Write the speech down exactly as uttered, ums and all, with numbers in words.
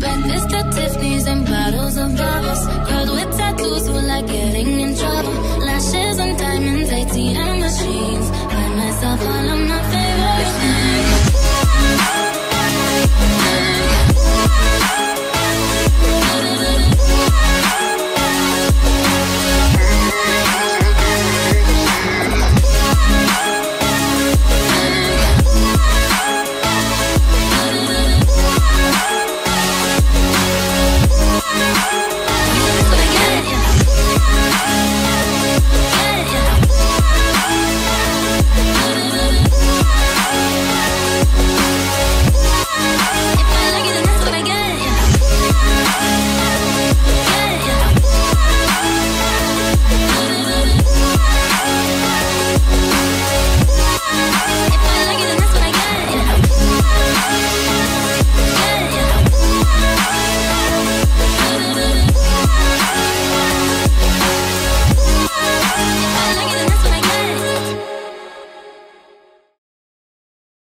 Bands to Tiffany's and bottles of bubbles.